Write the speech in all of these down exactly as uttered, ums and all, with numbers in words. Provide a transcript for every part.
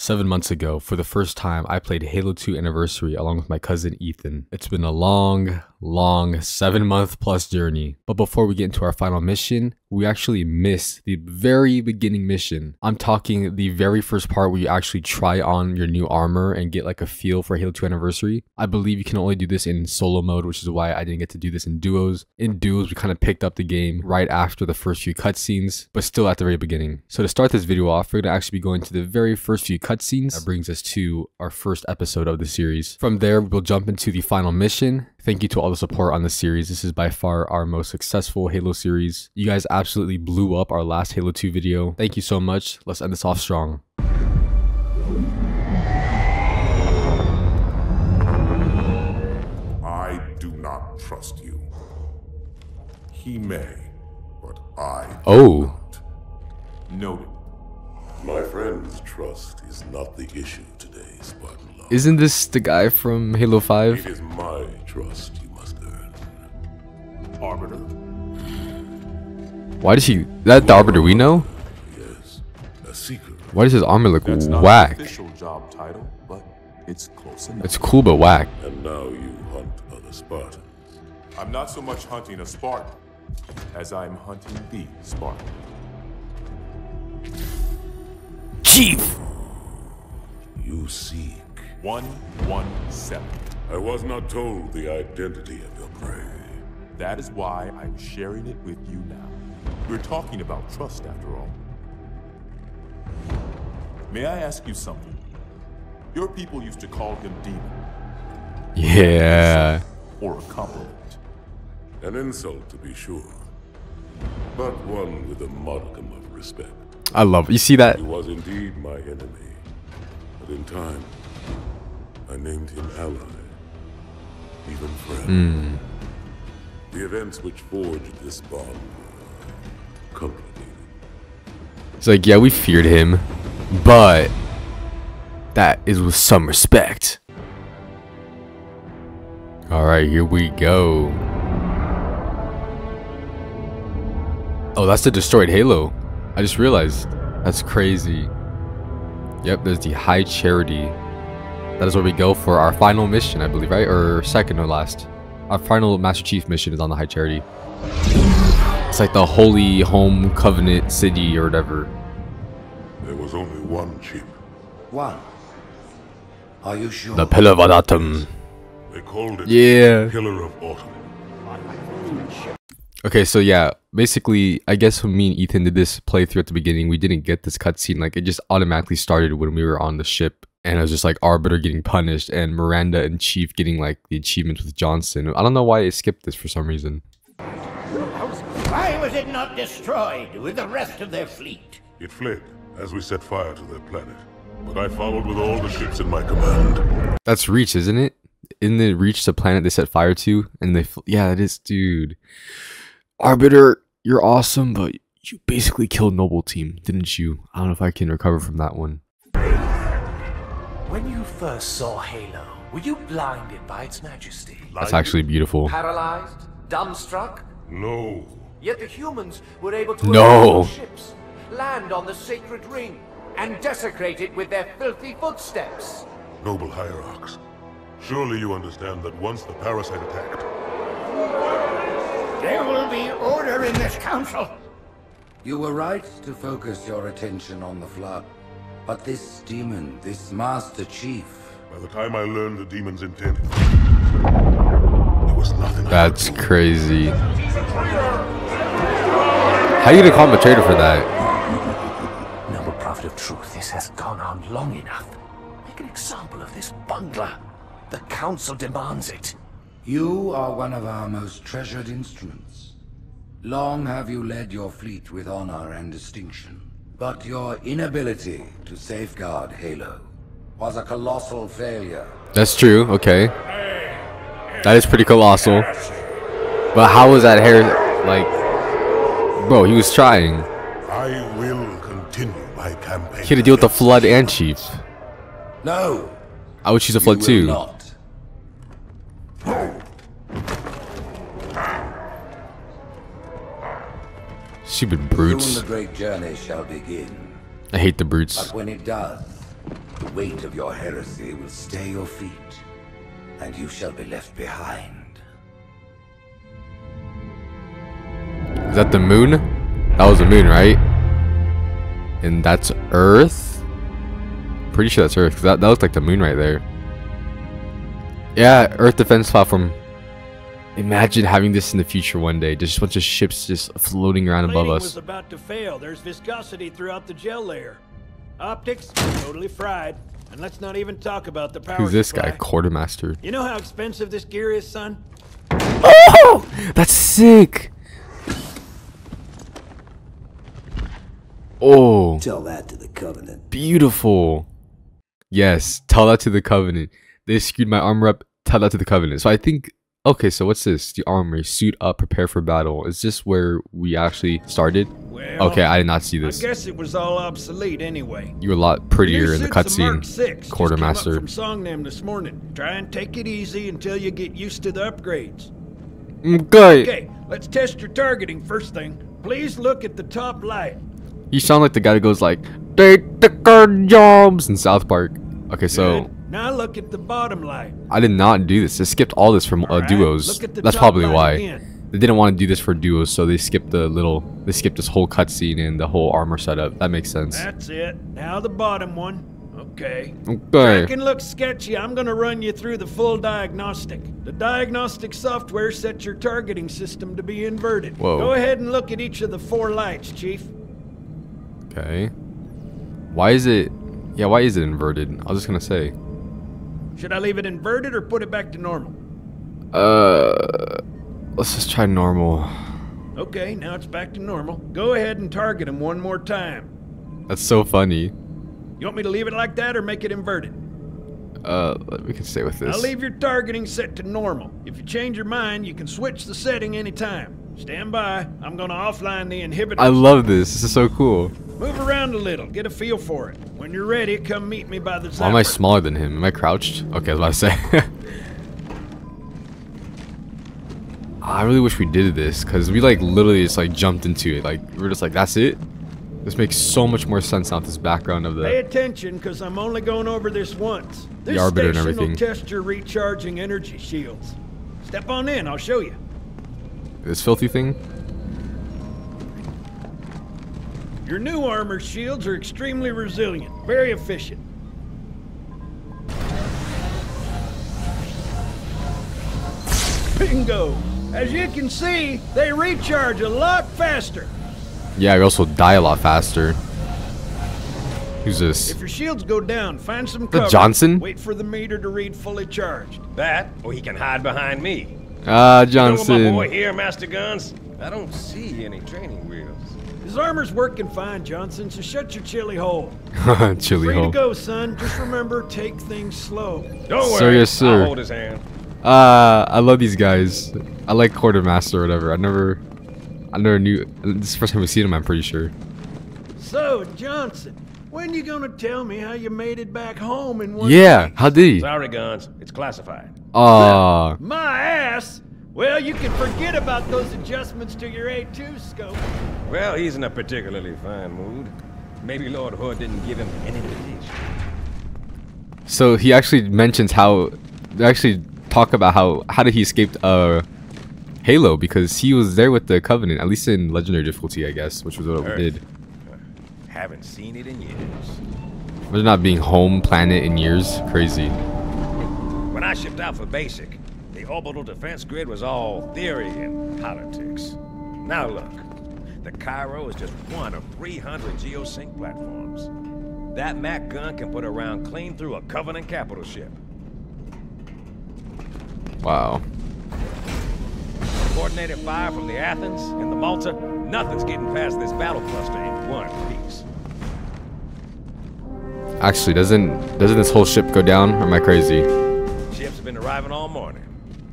Seven months ago, for the first time, I played Halo two Anniversary along with my cousin Ethan. It's been a long, long seven month plus journey. But before we get into our final mission, we actually missed the very beginning mission. I'm talking the very first part where you actually try on your new armor and get like a feel for Halo two Anniversary. I believe you can only do this in solo mode, which is why I didn't get to do this in duos. In duos, we kind of picked up the game right after the first few cutscenes, but still at the very beginning. So to start this video off, we're going to actually be going to the very first few cutscenes. cutscenes. That brings us to our first episode of the series. From there, we'll jump into the final mission. Thank you to all the support on the series. This is by far our most successful Halo series. You guys absolutely blew up our last Halo two video. Thank you so much. Let's end this off strong. I do not trust you. He may, but I oh. do not. Noted. My friend's trust is not the issue today, Spartan Lord. Isn't this the guy from Halo five? It is my trust you must earn. Arbiter. Why does he... Is that the Arbiter we know? Yes, a seeker. Why does his armor look That's whack? Not an official job title, but it's close enough. It's cool but whack. And now you hunt other Spartans. I'm not so much hunting a Spartan as I'm hunting the Spartan. Chief. You seek one one seven. I was not told the identity of your prey. That is why I'm sharing it with you now. We're talking about trust after all. May I ask you something? Your people used to call him demon. Yeah. Or a compliment. An insult to be sure, but one with a modicum of respect. I love it. You see that? He was indeed my enemy, but in time, I named him ally, even friend. Mm. The events which forged this bond were complicated. It's like, yeah, we feared him, but that is with some respect. All right, here we go. Oh, that's the destroyed Halo. I just realized. That's crazy. Yep, there's the High Charity. That is where we go for our final mission, I believe, right? Or second or last. Our final Master Chief mission is on the High Charity. It's like the Holy Home Covenant City or whatever. There was only one chief. One? Are you sure? The Pillar of Autumn. They called it yeah. Pillar of Autumn. Okay, so yeah, basically, I guess when me and Ethan did this playthrough at the beginning, we didn't get this cutscene. Like, it just automatically started when we were on the ship, and I was just like Arbiter getting punished, and Miranda and Chief getting like the achievements with Johnson. I don't know why it skipped this for some reason. Why was it not destroyed with the rest of their fleet? It fled as we set fire to their planet, but I followed with all the ships in my command. That's Reach, isn't it? In the Reach, the planet they set fire to, and they fl yeah, it is, dude. Arbiter, you're awesome, but you basically killed Noble Team, didn't you? I don't know if I can recover from that one. When you first saw Halo, were you blinded by its majesty? That's actually beautiful. Paralyzed? Dumbstruck? No. Yet the humans were able to no. ships, land on the sacred ring, and desecrate it with their filthy footsteps. Noble Hierarchs, surely you understand that once the parasite attacked... There will be order in this council. You were right to focus your attention on the Flood. But this demon, this Master Chief... By the time I learned the demon's intent, there was nothing... That's crazy. How are you gonna call him a traitor for that? Noble prophet of truth, this has gone on long enough. Make an example of this bungler. The council demands it. You are one of our most treasured instruments. Long have you led your fleet with honor and distinction. But your inability to safeguard Halo was a colossal failure. That's true, okay. That is pretty colossal. But how was that hair, like... Bro, he was trying. I will continue my campaign. He had to deal with the Flood and Chief. No! I would choose the Flood too. Not. Stupid brutes. Soon the great journey shall begin. I hate the brutes. But when it does, The weight of your heresy will stay your feet, and you shall be left behind. Is that the moon? That was the moon, right? And that's Earth? Pretty sure that's Earth, because that, that looked like the moon right there. Yeah, Earth defense platform. Imagine having this in the future one day. There's just a bunch of ships just floating around above us. Was about to fail. There's viscosity throughout the gel layer. Optics totally fried. And let's not even talk about the power. Who's this supply guy? Quartermaster. You know how expensive this gear is, son? Oh! That's sick. Oh. Tell that to the Covenant. Beautiful. Yes, tell that to the Covenant. They screwed my armor up. Tell that to the Covenant. So I think okay, so what's this? The armory. Suit up, prepare for battle. Is this where we actually started? Well, okay, I did not see this. I guess it was all obsolete anyway. You were a lot prettier in the cutscene, Quartermaster. From Songnam this morning. Try and take it easy until you get used to the upgrades. Okay. Okay, let's test your targeting first thing. Please look at the top light. You sound like the guy who goes like, take the card jobs in South Park. Okay, so... Good. Now look at the bottom light. I did not do this. They skipped all this from uh, duos. Right. That's probably why. Again. They didn't want to do this for duos, so they skipped the little they skipped this whole cutscene and the whole armor setup. That makes sense. That's it. Now the bottom one. Okay. Okay. It can look sketchy. I'm gonna run you through the full diagnostic. The diagnostic software sets your targeting system to be inverted. Whoa. Go ahead and look at each of the four lights, Chief. Okay. Why is it yeah, why is it inverted? I was just gonna say. Should I leave it inverted or put it back to normal? Uh, let's just try normal. Okay, now it's back to normal. Go ahead and target him one more time. That's so funny. You want me to leave it like that or make it inverted? Uh, we can stay with this. I'll leave your targeting set to normal. If you change your mind, you can switch the setting anytime. Stand by. I'm gonna offline the inhibitor. I love this. This is so cool. Move around a little. Get a feel for it. When you're ready, come meet me by the zapper. Why am I smaller than him? Am I crouched? Okay, I was about to say. I really wish we did this, because we like literally just like jumped into it. Like we were just like, that's it. This makes so much more sense now with this background of the. Pay attention, because I'm only going over this once. This the Arbiter and everything. Will test your recharging energy shields. Step on in. I'll show you. This filthy thing. Your new armor shields are extremely resilient, very efficient. Bingo! As you can see, they recharge a lot faster. Yeah, we also die a lot faster. Who's this? If your shields go down, find some cover. Johnson? Wait for the meter to read fully charged. That, or he can hide behind me. Ah, uh, Johnson. You know my boy here, Master Guns? I don't see any training wheels. His armor's working fine, Johnson, so shut your chilly hole. Chilly hole. Free to go, son. Just remember, take things slow. Don't worry, yes, sir. I'll hold his hand. Uh, I love these guys. I like Quartermaster or whatever. I never, I never knew. This is the first time we've seen him, I'm pretty sure. So, Johnson, when you gonna tell me how you made it back home in one Yeah, place? How did he? Sorry, Guns. It's classified. Ah. Uh, my ass. Well, you can forget about those adjustments to your A two scope. Well, he's in a particularly fine mood. Maybe Lord Hood didn't give him an invitation. So he actually mentions how they actually talk about how how did he escape uh Halo, because he was there with the Covenant, at least in legendary difficulty, I guess, which was what Earth. We did. Haven't seen it in years. We're not being home planet in years. Crazy. When I shipped out for basic, the orbital defense grid was all theory and politics. Now look, the Cairo is just one of three hundred geosync platforms. That MAC gun can put a round clean through a Covenant capital ship. Wow. Coordinated fire from the Athens and the Malta, nothing's getting past this battle cluster in one piece. Actually, doesn't doesn't this whole ship go down? Or am I crazy? Ships have been arriving all morning.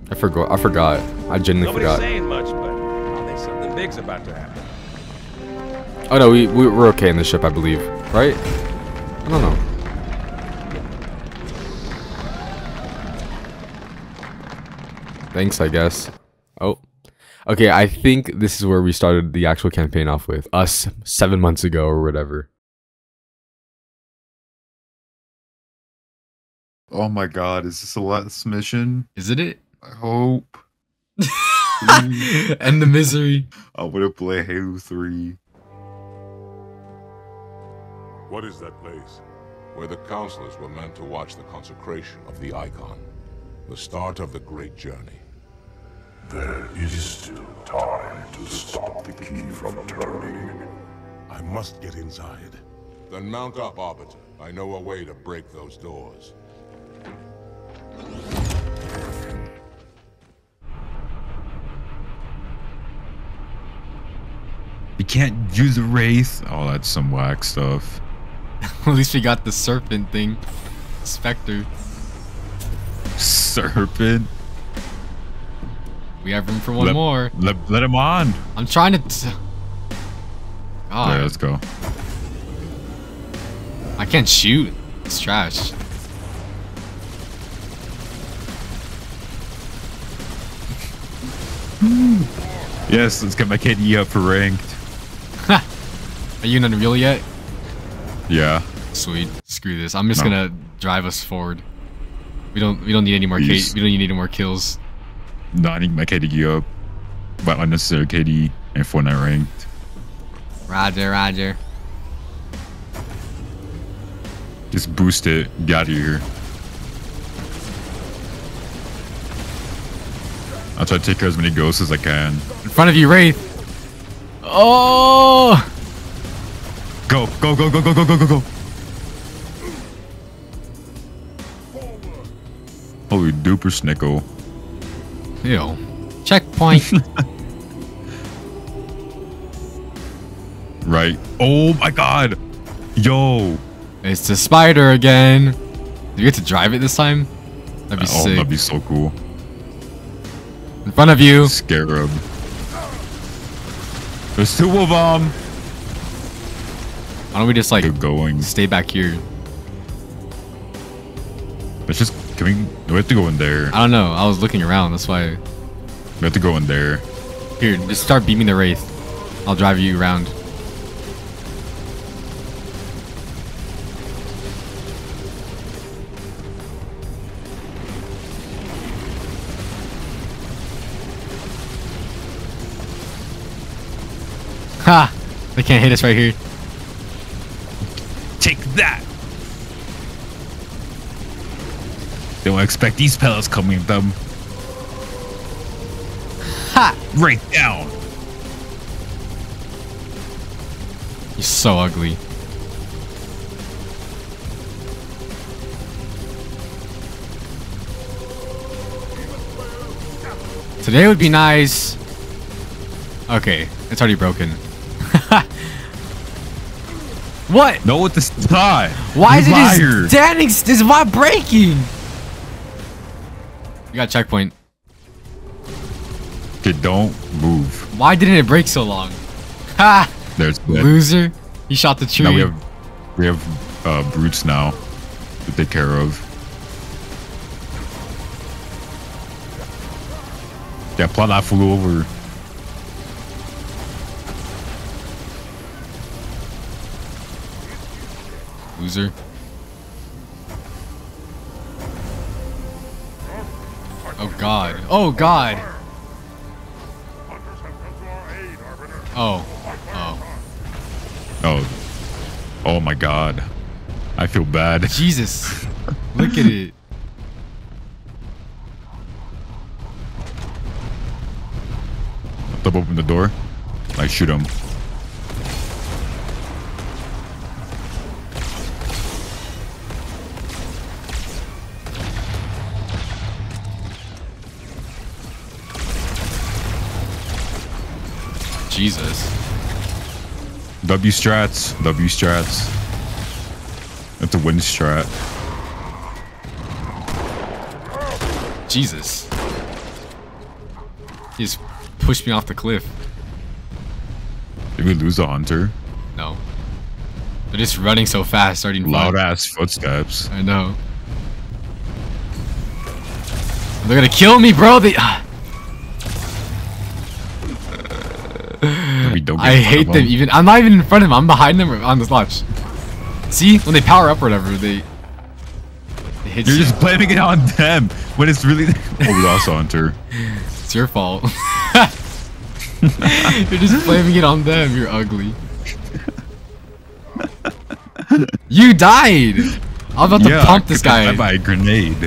I forgot. I forgot. I genuinely Nobody's forgot. Saying much, but I think something big's about to happen. Oh no, we, we we're okay in this ship, I believe, right? I don't know. Thanks, I guess. Oh, okay. I think this is where we started the actual campaign off with us seven months ago or whatever. Oh my god, is this the last mission? Isn't it? I hope. End the misery. I want to play Halo three. What is that place? Where the counselors were meant to watch the consecration of the icon. The start of the great journey. There is still time to stop the key from turning. I must get inside. Then mount up, Arbiter. I know a way to break those doors. We can't use the Wraith. Oh, that's some whack stuff. At least we got the serpent thing. Spectre. Serpent? We have room for one let, more. Let, let him on. I'm trying to... T God. All right, let's go. I can't shoot. It's trash. Yes, let's get my K D E up for ranked. Are you in Unreal yet? Yeah. Sweet. Screw this. I'm just no. gonna drive us forward. We don't. We don't need any more. K we don't need any more kills. No, I need my K D E up, but unnecessary K D E and Fortnite ranked. Roger, Roger. Just boost it. Get out of here. I'll try to take care of as many ghosts as I can. In front of you, Wraith. Oh! Go, go, go, go, go, go, go, go, go. Holy duper snickle. Ew. Checkpoint. Right. Oh my god. Yo. It's the spider again. Do you get to drive it this time? That'd be oh, sick. That'd be so cool. In front of you. Scarab. There's two of them. Why don't we just like Good going. Stay back here? Let's just can we do we have to go in there? I don't know. I was looking around, that's why. We have to go in there. Here, just start beaming the Wraith. I'll drive you around. Ha! They can't hit us right here. Take that! They won't expect these pellets coming at them. Ha! Right down! You're so ugly. Today would be nice. Okay, it's already broken. What? No, with this tie. Why is it standing? This is why breaking. You got checkpoint. Okay, don't move. Why didn't it break so long? Ha! There's that. Loser. He shot the tree. Now we have, we have uh, brutes now to take care of. Yeah, plot I flew over. Loser. Oh god. Oh god. Oh. Oh. Oh. Oh my god. I feel bad. Jesus. Look at it. Flip open the door. Like shoot him. Jesus. W strats. W strats. That's a win strat. Jesus. He just pushed me off the cliff. Did we lose the Hunter? No. They're just running so fast, starting loud ass footsteps. I know. They're gonna kill me, bro. They. Don't I hate them. them even I'm not even in front of them, I'm behind them on this launch. See? When they power up or whatever, they You're you. just blaming it on them when it's really. Oh, we lost Hunter. It's your fault. You're just blaming it on them. You're ugly. You died. I'm about yeah, to pump this guy. I by a grenade.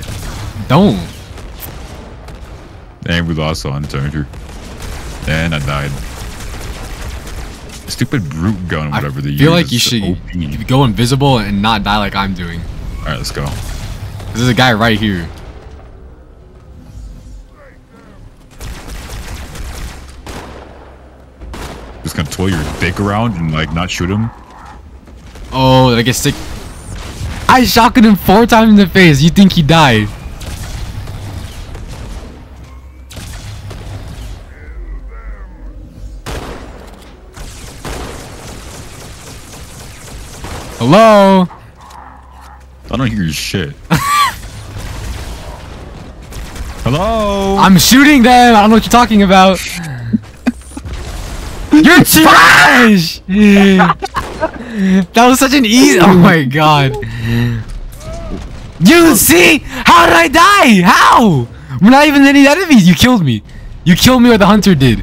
Don't. And we lost Hunter. And I died. Stupid brute gun, whatever the. I feel like you should O P. Go invisible and not die like I'm doing. All right, let's go. There's a guy right here. Just gonna twirl your dick around and like not shoot him. Oh, did I get sick? I shotgun him four times in the face. You think he died? Hello? I don't hear your shit. Hello? I'm shooting them. I don't know what you're talking about. You're trash! That was such an easy. Oh my god. You see? How did I die? How? We're not even any enemies. You killed me. You killed me, or the hunter did.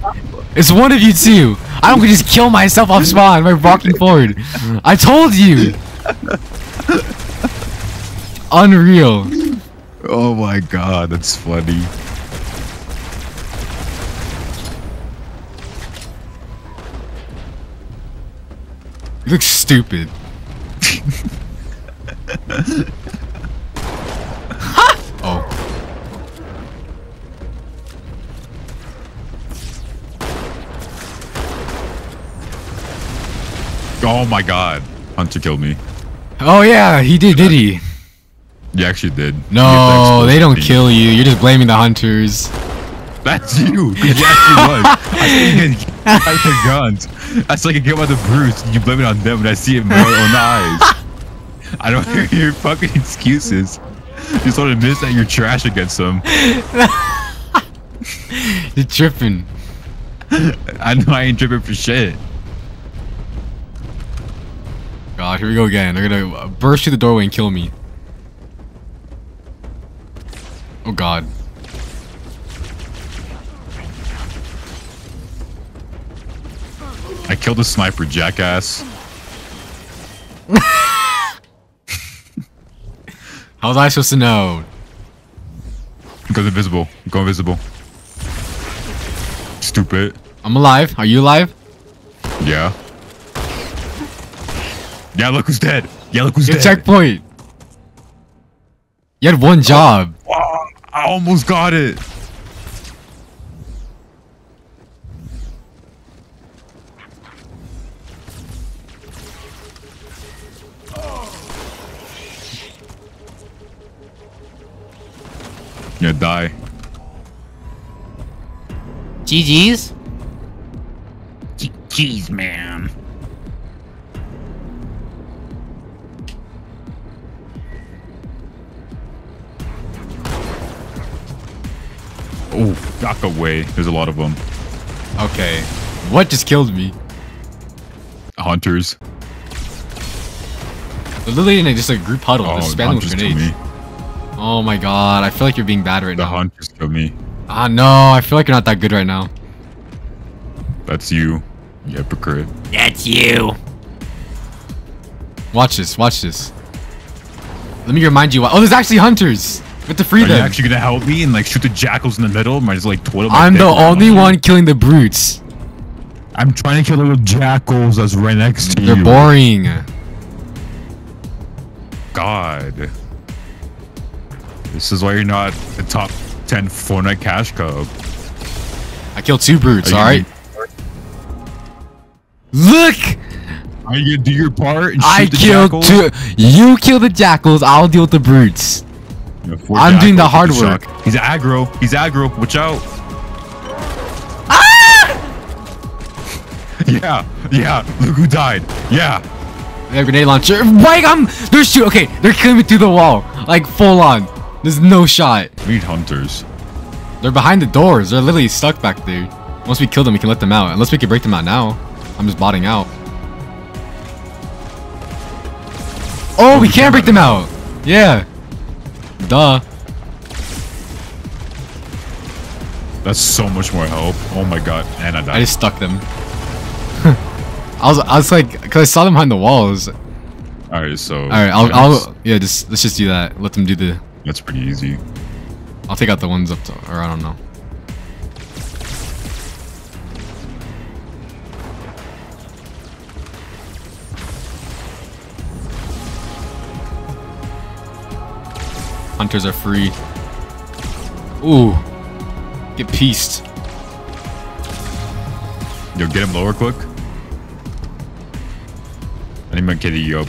It's one of you two. I don't just kill myself off spawn by walking forward. I told you. Unreal. Oh my god, that's funny. You look stupid. Oh. Oh my god, Hunter killed me. Oh yeah, he did, did he? You actually did. No, they don't kill you. You're just blaming the hunters. That's you, because you actually was. I think you can get the guns. That's like a game by the brutes. You blame it on them, and I see it more on the eyes. I don't hear your fucking excuses. You just want to admit that you're trash against them. You're tripping. I know I ain't tripping for shit. God, here we go again. They're gonna burst through the doorway and kill me. Oh god. I killed a sniper, jackass. How was I supposed to know? Because invisible. Go invisible. Stupid. I'm alive. Are you alive? Yeah. Yeah, look who's dead. Yeah, look who's Get dead. Checkpoint. You had one job. Oh, oh, I almost got it. Yeah, die. G G's? G G's, man. Oh, back away. There's a lot of them. Okay. What just killed me? Hunters. They're literally in a, just a group huddle. Oh, just spamming with grenades. Oh my god. I feel like you're being bad right now. The hunters killed me. Ah, no. I feel like you're not that good right now. That's you. You hypocrite. That's you. Watch this. Watch this. Let me remind you why. Oh, there's actually hunters. With the freedom. Are you actually gonna help me and like shoot the jackals in the middle? Am I just like toilet? I'm the only one killing the brutes. I'm trying to kill the little jackals that's right next to you. They're boring. God. This is why you're not the top ten Fortnite cash cow. I killed two brutes, alright? Look! Are you gonna do your part and shoot I the killed jackals? two You kill the jackals, I'll deal with the brutes. I'm doing the hard work. He's aggro. He's aggro. Watch out. Ah! Yeah. Yeah. Look who died. Yeah. They have grenade launcher. Like, I'm. They're shooting. Okay. They're killing me through the wall. Like, full on. There's no shot. We need hunters. They're behind the doors. They're literally stuck back there. Once we kill them, we can let them out. Unless we can break them out now. I'm just botting out. Oh, oh we, we can't break them out. Yeah. Duh. That's so much more help. Oh my god. And I died. I just stuck them. I was, I was like, because I saw them behind the walls. Alright, so... Alright, I'll, I'll... Yeah, just... Let's just do that. Let them do the... That's pretty easy. I'll take out the ones up to... Or I don't know. Hunters are free. Ooh. Get pieced. Yo, get him lower quick. I need my kitty up.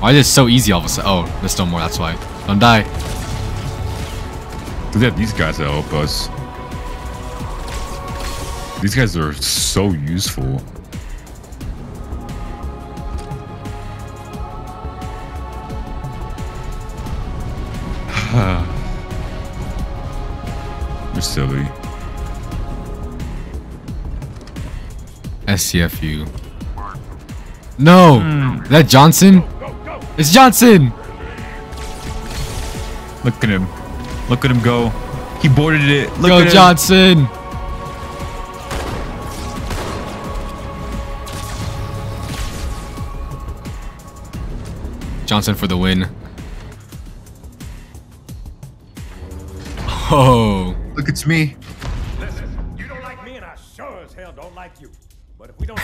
Why is it so easy all of a sudden? Oh, there's no more, that's why. Don't die. Because they have these guys that help us. These guys are so useful. Silly. S C F U. No! Mm. Is that Johnson? Go, go, go. It's Johnson! Look at him. Look at him go. He boarded it. Look go, at him. Johnson! Johnson for the win. Oh. Look, it's me. Listen, you don't like me, and I sure as hell don't like you. But if we don't,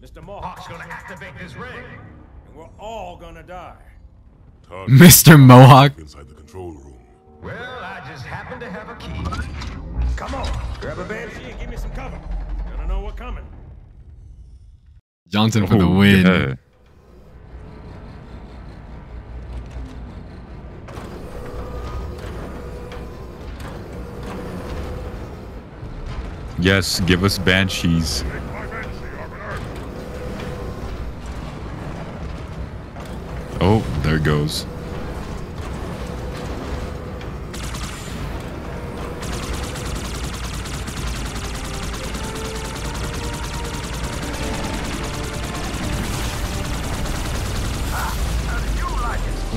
Mister Mohawk's gonna activate this ring, and we're all gonna die. Mister Mohawk inside the control room. Well, I just happen to have a key. Come on, grab a banshee and give me some cover. I don't know what's coming. Johnson for oh, the win. Yeah. Yes, give us banshees. Take my banshee, Arbiter. Oh, there it goes.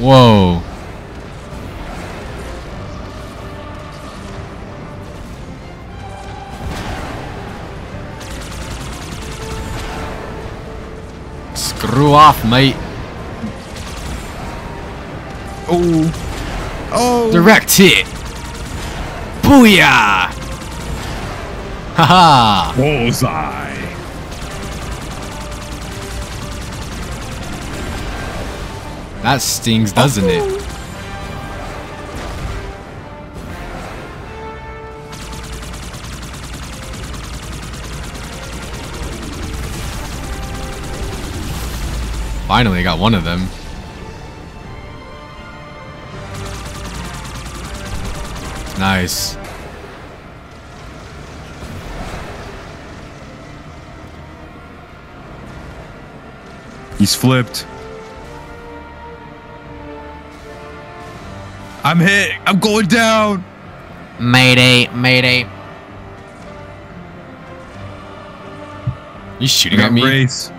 Whoa. Screw off, mate. Oh. Oh. Direct hit. Booyah. Haha. Bullseye. That stings, doesn't oh. it? Finally got one of them. Nice. He's flipped. I'm hit. I'm going down. Mayday, mayday. You shooting at me? Race.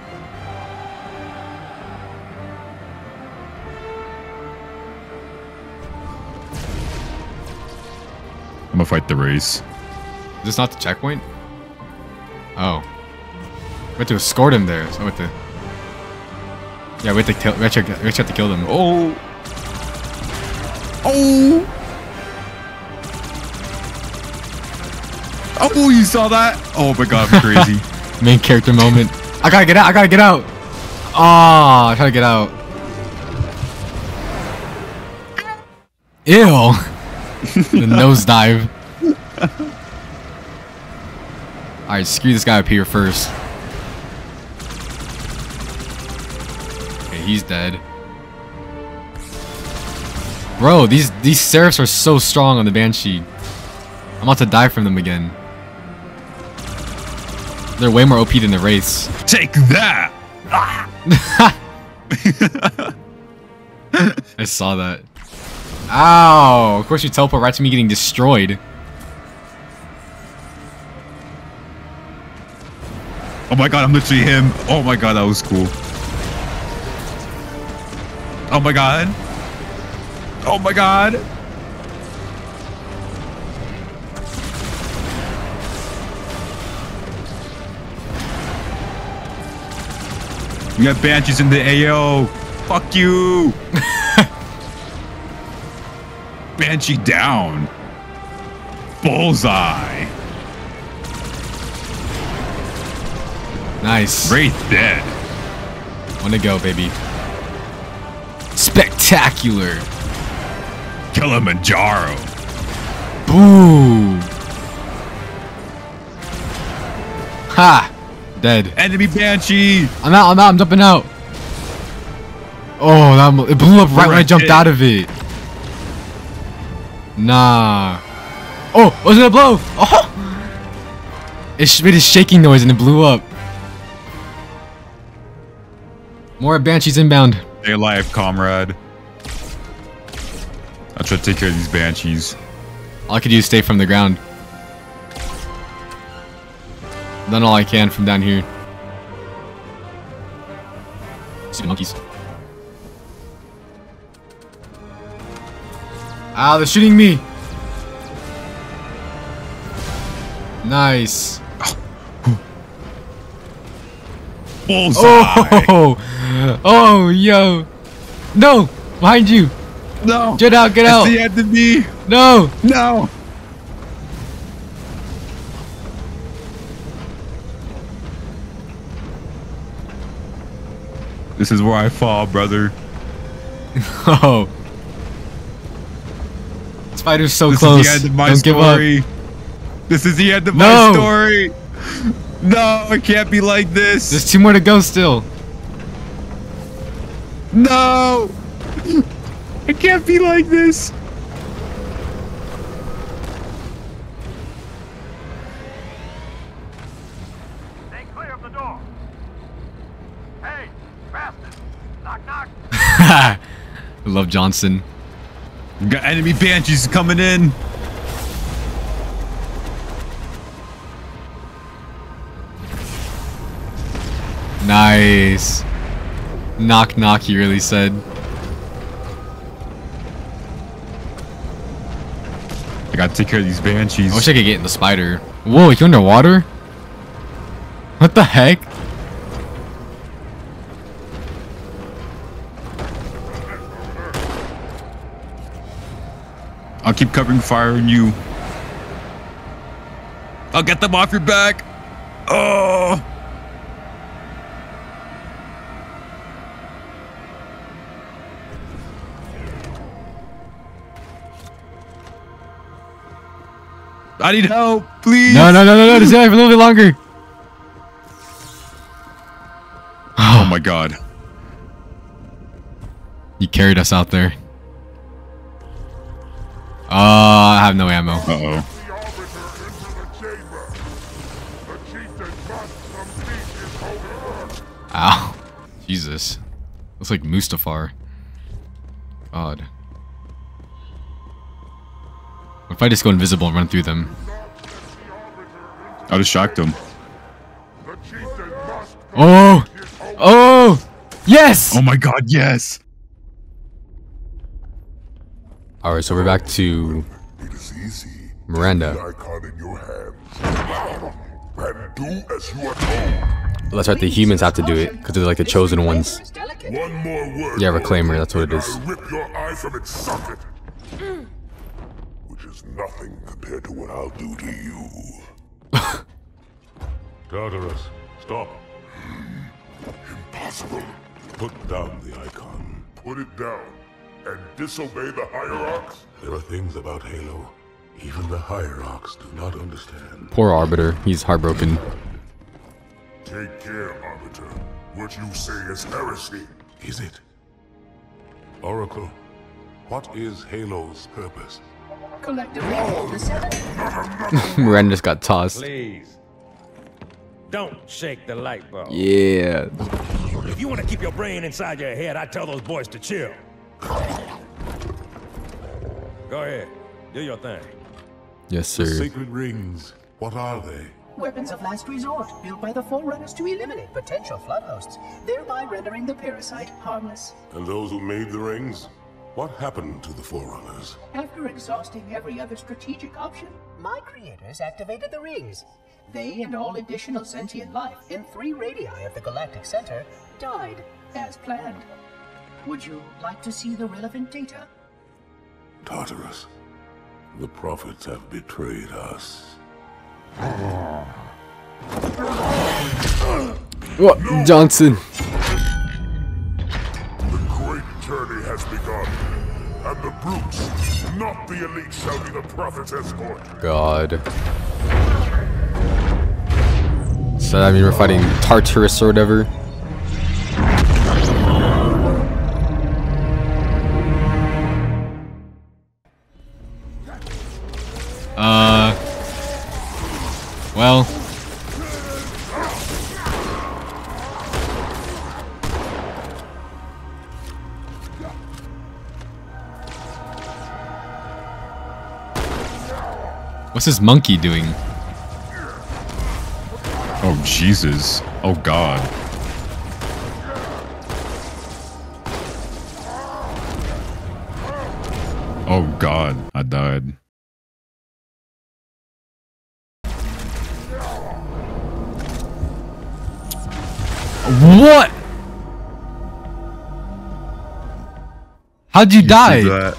I'm gonna fight the race. Is this not the checkpoint? Oh. We have to escort him there. So we have to... Yeah, we have to kill... We actually have to kill them. Oh! Oh! Oh, you saw that? Oh my god, I'm crazy. Main character moment. I gotta get out! I gotta get out! Ah, oh, I gotta get out. Ew! The nosedive. Alright, screw this guy up here first. Okay, he's dead. Bro, these these seraphs are so strong on the banshee. I'm about to die from them again. They're way more O P than the wraiths. Take that! I saw that. Ow! Of course you teleport right to me getting destroyed. Oh my god, I'm literally him. Oh my god, that was cool. Oh my god. Oh my god. We got banshees in the A O. Fuck you. Banshee down. Bullseye. Nice. Wraith dead. Want to go, baby. Spectacular. Kilimanjaro. Boom. Ha. Dead. Enemy banshee. I'm out. I'm out. I'm jumping out. Oh, that, it blew up right when I jumped out of it. Nah. Oh, wasn't it a blow? Oh. It made a shaking noise and it blew up. More banshees inbound. Stay alive, comrade. I'll try to take care of these banshees. All I could do is stay from the ground. I've done all I can from down here. See monkeys. Ah, they're shooting me. Nice. Bullseye. Oh, oh, yo. No, behind you. No. Get out, get out. It's the enemy. No. No. This is where I fall, brother. Oh. This fight is so close. This is the end of my story. This is the end of my story. No, it can't be like this. There's two more to go still. No, it can't be like this. Stay clear of the door. Hey, bastard! Knock, knock. I love Johnson. We've got enemy banshees coming in. Nice. Knock, knock, he really said. I gotta take care of these banshees. I wish I could get in the spider. Whoa, you're underwater? What the heck? I'll keep covering fire on you. I'll get them off your back. Oh. I need help, please. No, no, no, no, no. Just stay for a little bit longer. Oh my god. You carried us out there. Uh, I have no ammo. Uh-oh. Ow. Jesus. Looks like Mustafar. God. What if I just go invisible and run through them? I just shocked them. Oh! Oh! Yes! Oh my god, yes! Alright, so we're back to Miranda. Well, that's right, the humans have to do it, because they're like the chosen ones. Yeah, Reclaimer, that's what it is. Nothing compared to what I'll do to you. Tartarus, stop. Impossible. Put down the icon. Put it down and disobey the hierarchs. There are things about Halo even the hierarchs do not understand. Poor Arbiter, he's heartbroken. Take care, Arbiter. What you say is heresy. Is it? Oracle, what is Halo's purpose? Miranda just got tossed. Please don't shake the light bulb. Yeah. If you want to keep your brain inside your head, I tell those boys to chill. Go ahead, do your thing. Yes, sir. The sacred rings. What are they? Weapons of last resort, built by the Forerunners to eliminate potential flood hosts, thereby rendering the parasite harmless. And those who made the rings? What happened to the Forerunners? After exhausting every other strategic option, my creators activated the rings. They and all additional sentient life in three radii of the Galactic Center died as planned. Would you like to see the relevant data? Tartarus, the prophets have betrayed us. What, Johnson? The great journey has begun, and the brutes, not the elite, shall be the prophet's escort. God. So that means we're fighting Tartarus or whatever. Uh. Well. What's this monkey doing? Oh, Jesus. Oh, God. Oh, God. I died. What? How'd you, you die? That.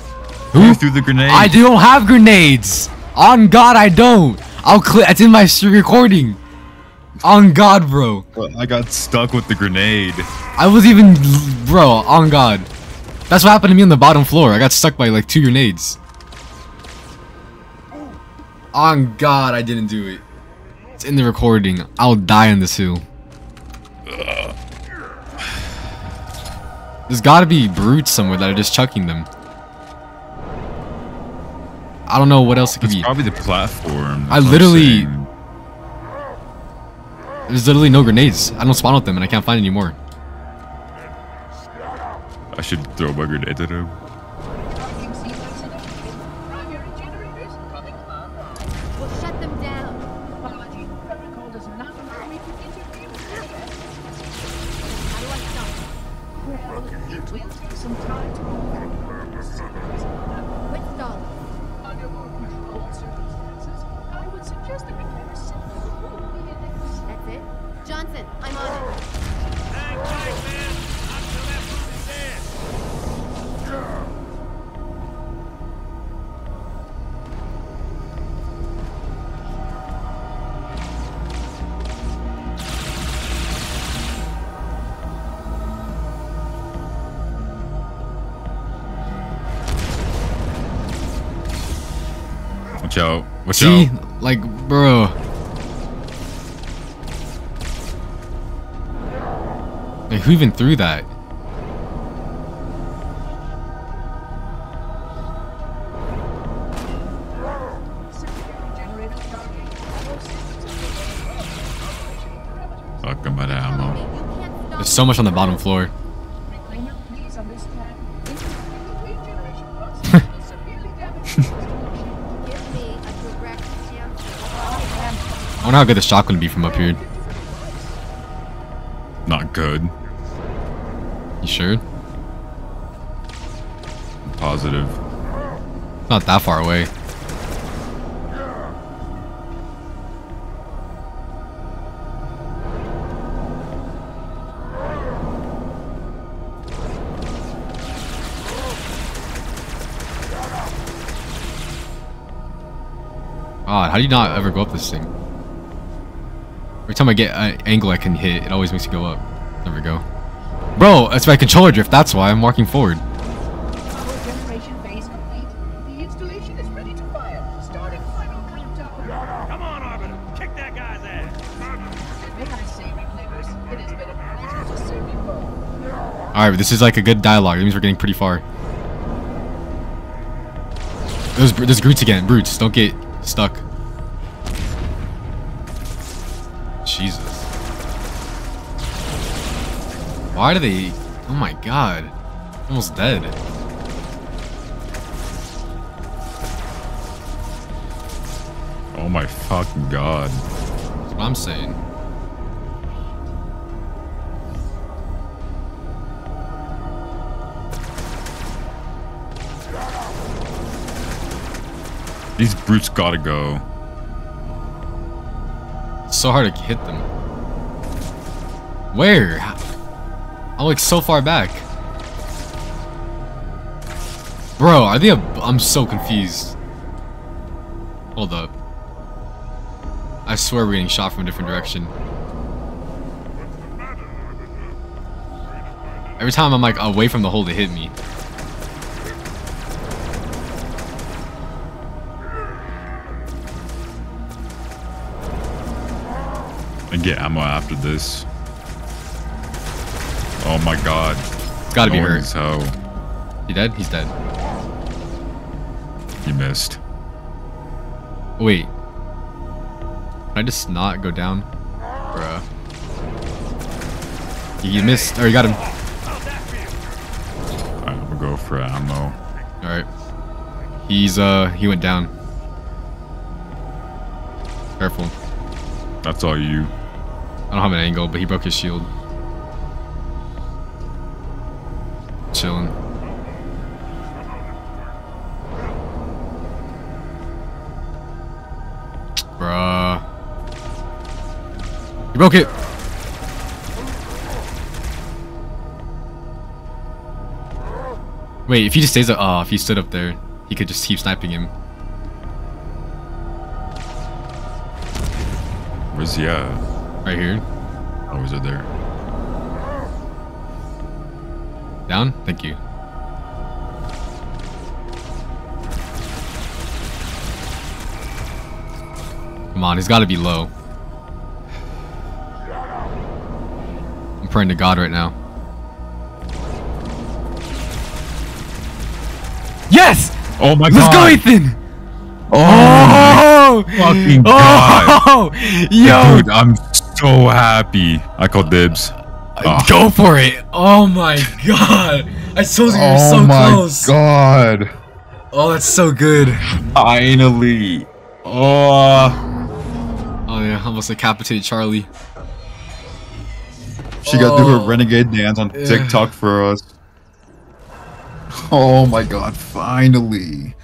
Who you threw the grenade? I don't have grenades. On God, I don't. I'll click. It's in my recording. On God, bro. I got stuck with the grenade. I was even, bro. On God, that's what happened to me on the bottom floor. I got stuck by like two grenades. On God, I didn't do it. It's in the recording. I'll die on this hill. There's gotta be brutes somewhere that are just chucking them. I don't know what else it could be. It's probably the platform. I literally... There's literally no grenades. I don't spawn with them and I can't find any more. I should throw my grenade at him. Out. Watch See? Out. Like, bro. Like, who even threw that? Fuck, I'm out of ammo. There's so much on the bottom floor. I wonder how good the shotgun would be from up here. Not good. You sure? I'm positive. Not that far away. God, how do you not ever go up this thing? Every time I get an angle I can hit, it always makes it go up. There we go. Bro, it's my controller drift, that's why I'm walking forward. Alright, this is like a good dialogue. It means we're getting pretty far. Those, those brutes again. Brutes, don't get stuck. Jesus. Why do they... Oh my god. Almost dead. Oh my fucking god. That's what I'm saying. These brutes gotta go. It's so hard to hit them. Where? I'm like so far back. Bro, are they a... I'm so confused. Hold up. I swear we're getting shot from a different direction. Every time I'm like away from the hole to hit me. And get ammo after this. Oh my god. It's gotta be hurt. How. He dead? He's dead. He missed. Wait. Can I just not go down? Bruh. You missed. Oh, you got him. Go for ammo. Alright. He's uh he went down. Careful. That's all you. I don't have an angle, but he broke his shield. Chilling. Bruh. He broke it! Wait, if he just stays up, uh, if he stood up there, he could just keep sniping him. Where's he at? Right here. Oh, is it there? Down? Thank you. Come on, he's gotta be low. I'm praying to God right now. Yes! Oh my Let's god! Let's go, Ethan! Oh, oh my fucking god! Oh, yo, dude, I'm so happy. I called dibs. Uh, go for it! Oh my god! I told you you were so close. Oh my god! Oh, that's so good. Finally. Oh. Oh yeah, almost decapitated Charlie. She oh. got to do her renegade dance on yeah. TikTok for us. Oh my god, finally.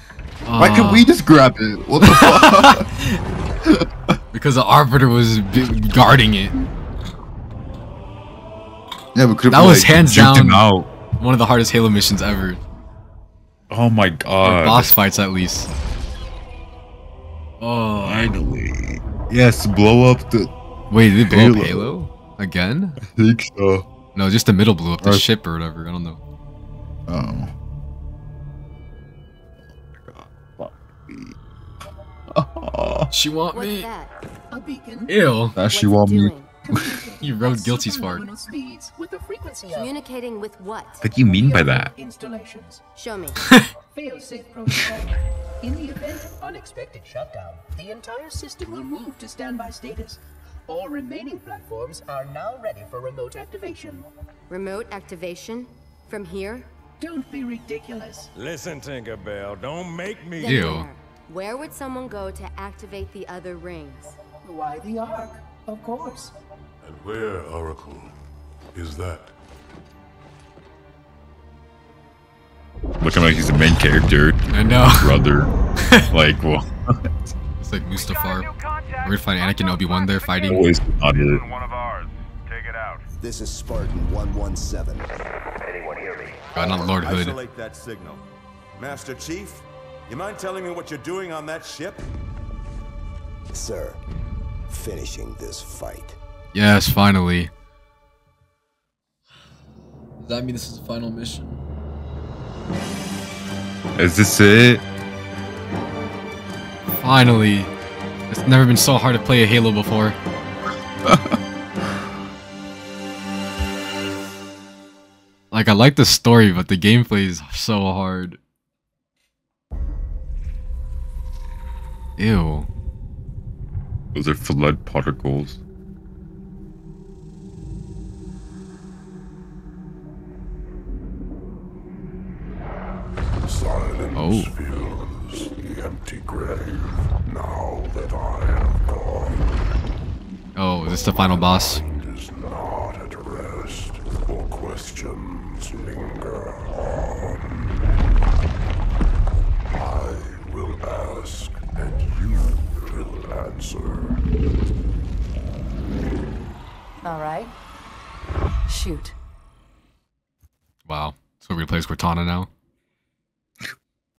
Uh, Why can't we just grab it? What the fuck? Because the Arbiter was guarding it. Yeah, we could've That was like, hands down out. one of the hardest Halo missions ever. Oh my god. Or boss fights at least. Oh. Finally. Yes, blow up the... Wait, did they blow Halo. up Halo? Again? I think so. No, just the middle blew up the or ship or whatever. I don't know. Oh. Oh my god. She want me. Ew. That she want me. You wrote guilty spark. Communicating with what? What do you mean by that? Show me. In the event of unexpected shutdown, the entire system will move to standby status. All remaining platforms are now ready for remote activation. Remote activation? From here? Don't be ridiculous. Listen, Tinkerbell, don't make me... Ew. Where would someone go to activate the other rings? Why the Ark, of course. And where, Oracle, is that? Looking like he's the main character. I know. Brother. Like, well... It's like Mustafar. We're gonna find Anakin and Obi-Wan there fighting. Always not here. This is Spartan one one seven. Anyone hear me? God, not Lord Hood. Isolate that signal. Master Chief, you mind telling me what you're doing on that ship? Sir, finishing this fight. Yes, finally. Does that mean this is the final mission? Is this it? Finally. It's never been so hard to play a Halo before. Like, I like the story, but the gameplay is so hard. Ew. Those are flood particles. Silence oh. fills the empty grave now that I am gone. Oh, is this the final boss? Questions linger on. I will ask sir. All right. Shoot. Wow. So we're gonna replace Cortana now?